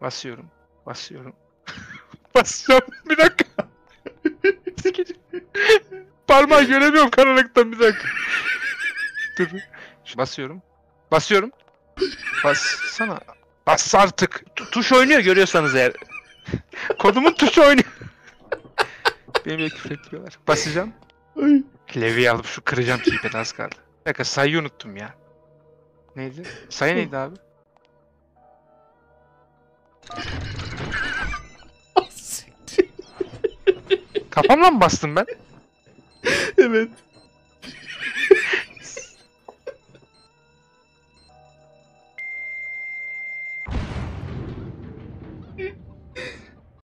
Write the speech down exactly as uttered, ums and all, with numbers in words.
Basıyorum. Basıyorum. Basıyorum. Bir dakika. Parmağı göremiyorum karanlıktan, bir dakika. Dur. Basıyorum. Basıyorum. Bassana. Bas artık. Tu tuş oynuyor, görüyorsanız eğer. Kodumun tuşu oynuyor. Beni bile küfür ediyorlar. Basacağım. Levyeyi alıp şu kıracağım keypad'i, az kaldı. Bir dakika, sayıyı unuttum ya. Neydi? Sayı neydi abi? Kafamla mı bastım ben? Evet.